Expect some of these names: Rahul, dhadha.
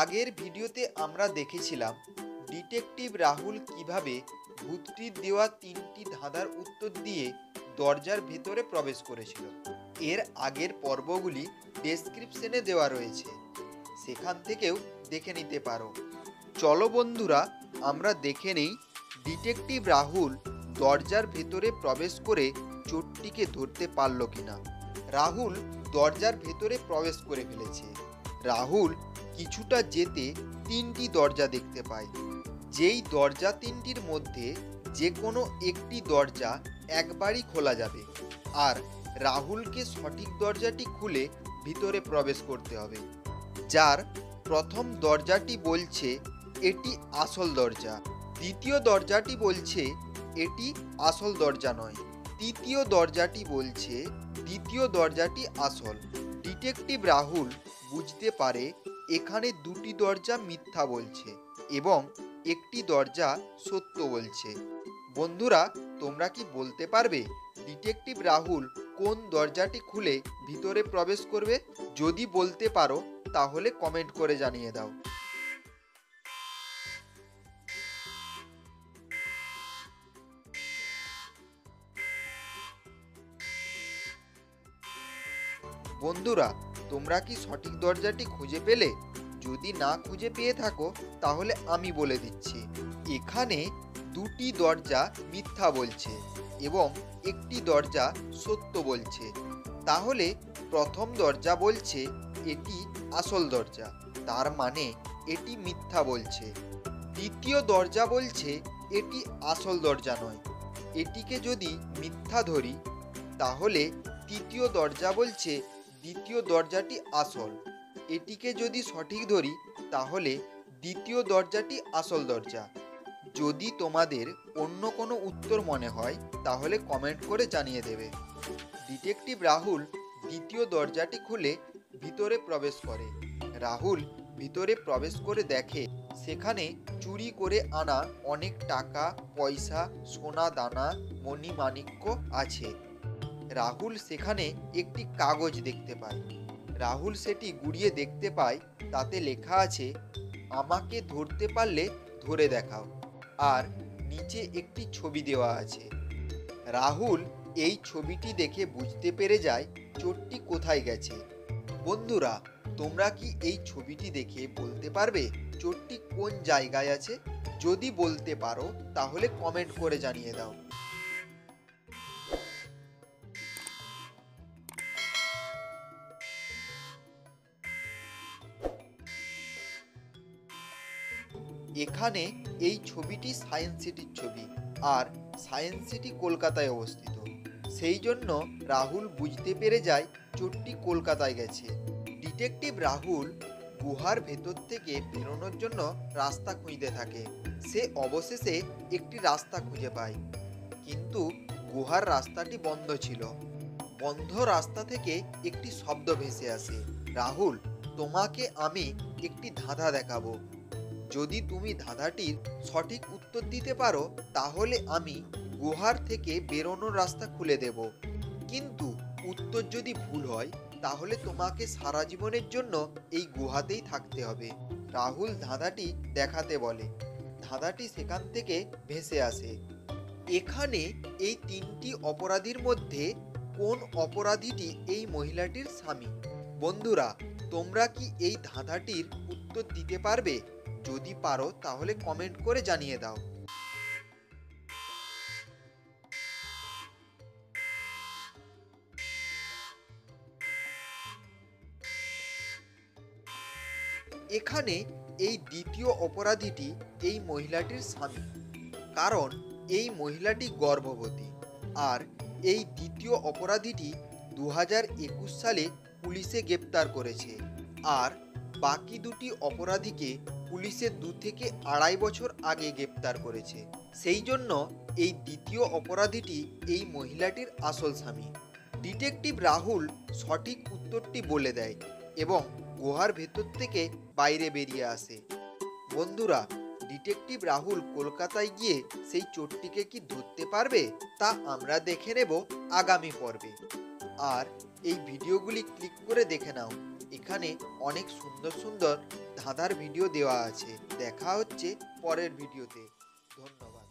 আগের ভিডিওতে আমরা দেখেছিলাম ডিটেকটিভ রাহুল কিভাবে ভূতটির দেওয়া তিনটি ধাঁধার উত্তর দিয়ে দরজার ভেতরে প্রবেশ করেছিল। এর আগের পর্বগুলি ডেসক্রিপশনে দেওয়া রয়েছে, সেখান থেকেও দেখে নিতে পারো। চলো বন্ধুরা, আমরা দেখে নেই ডিটেকটিভ রাহুল দরজার ভেতরে প্রবেশ করে চোরটিকে ধরতে পারল কিনা। রাহুল দরজার ভেতরে প্রবেশ করে ফেলেছে। রাহুল কিছুটা যেতে তিনটি দরজা দেখতে পায়, যেই দরজা তিনটির মধ্যে যে কোনো একটি দরজা একবারই খোলা যাবে, আর রাহুলকে সঠিক দরজাটি খুলে ভিতরে প্রবেশ করতে হবে। যার প্রথম দরজাটি বলছে এটি আসল দরজা, দ্বিতীয় দরজাটি বলছে এটি আসল দরজা নয়, তৃতীয় দরজাটি বলছে দ্বিতীয় দরজাটি আসল। ডিটেকটিভ রাহুল বুঝতে পারে এখানে দুটি দরজা মিথ্যা বলছে এবং একটি দরজা সত্য বলছে। বন্ধুরা, তোমরা কি বলতে পারবে ডিটেকটিভ রাহুল কোন দরজাটি খুলে ভিতরে প্রবেশ করবে? যদি বলতে পারো তাহলে কমেন্ট করে জানিয়ে দাও। বন্ধুরা, তোমরা কি সঠিক দরজাটি খুঁজে পেলে? যদি না খুঁজে পেয়ে থাকো তাহলে আমি বলে দিচ্ছি, এখানে দুটি দরজা মিথ্যা বলছে এবং একটি দরজা সত্য বলছে। তাহলে প্রথম দরজা বলছে এটি আসল দরজা, তার মানে এটি মিথ্যা বলছে। দ্বিতীয় দরজা বলছে এটি আসল দরজা নয়, এটিকে যদি মিথ্যা ধরি তাহলে তৃতীয় দরজা বলছে দ্বিতীয় দরজাটি আসল, এটিকে যদি সঠিক ধরি তাহলে দ্বিতীয় দরজাটি আসল দরজা। যদি তোমাদের অন্য কোনো উত্তর মনে হয় তাহলে কমেন্ট করে জানিয়ে দেবে। ডিটেকটিভ রাহুল দ্বিতীয় দরজাটি খুলে ভিতরে প্রবেশ করে। রাহুল ভিতরে প্রবেশ করে দেখে সেখানে চুরি করে আনা অনেক টাকা, পয়সা, সোনা দানা, মণিমাণিক্য আছে। রাহুল সেখানে একটি কাগজ দেখতে পায়। রাহুল সেটি গুড়িয়ে দেখতে পায়, তাতে লেখা আছে আমাকে ধরতে পারলে ধরে দেখাও, আর নিচে একটি ছবি দেওয়া আছে। রাহুল এই ছবিটি দেখে বুঝতে পেরে যায় চোরটি কোথায় গেছে। বন্ধুরা, তোমরা কি এই ছবিটি দেখে বলতে পারবে চোরটি কোন জায়গায় আছে? যদি বলতে পারো তাহলে কমেন্ট করে জানিয়ে দাও। এখানে এই ছবিটি সায়েন্স সিটির ছবি, আর সায়েন্স সিটি কলকাতায় অবস্থিত। সেই জন্য রাহুল বুঝতে পেরে যায় চোরটি কলকাতায় গেছে। ডিটেকটিভ রাহুল গুহার ভেতর থেকে বেরোনোর জন্য রাস্তা খুঁজতে থাকে। সে অবশেষে একটি রাস্তা খুঁজে পায়, কিন্তু গুহার রাস্তাটি বন্ধ ছিল। বন্ধ রাস্তা থেকে একটি শব্দ ভেসে আসে, রাহুল তোমাকে আমি একটি ধাঁধা দেখাবো, যদি তুমি ধাঁধাটির সঠিক উত্তর দিতে পারো তাহলে আমি গুহার থেকে বেরোনোর রাস্তা খুলে দেব, কিন্তু উত্তর যদি ভুল হয় তাহলে তোমাকে সারা জীবনের জন্য এই গুহাতেই থাকতে হবে। রাহুল ধাঁধাটি দেখাতে বলে। ধাঁধাটি সেখান থেকে ভেসে আসে, এখানে এই তিনটি অপরাধীর মধ্যে কোন অপরাধীটি এই মহিলাটির স্বামী? বন্ধুরা, তোমরা কি এই ধাঁধাটির উত্তর দিতে পারবে? যদি পারো তাহলে কমেন্ট করে জানিয়ে দাও। এখানে এই দ্বিতীয় অপরাধীটি এই মহিলাটির স্বামী, কারণ এই মহিলাটি গর্ভবতী, আর এই দ্বিতীয় অপরাধীটি 2021 সালে পুলিশে গ্রেপ্তার করেছে, আর বাকি দুটি অপরাধীকে পুলিশে 2 থেকে আড়াই বছর আগে গ্রেপ্তার করেছে। সেই জন্য এই দ্বিতীয় অপরাধীটি এই মহিলাটির আসল স্বামী। ডিটেকটিভ রাহুল সঠিক উত্তরটি বলে দেয় এবং গুহার ভেতর থেকে বাইরে বেরিয়ে আসে। বন্ধুরা, ডিটেকটিভ রাহুল কলকাতায় গিয়ে সেই চোরটিকে কি ধরতে পারবে তা আমরা দেখে নেব আগামী পর্বে। আর এই ভিডিওগুলি ক্লিক করে দেখে নাও এখানে অনেক সুন্দর সুন্দর ধাঁধার ভিডিও দেওয়া আছে। দেখা হচ্ছে পরের ভিডিওতে। ধন্যবাদ।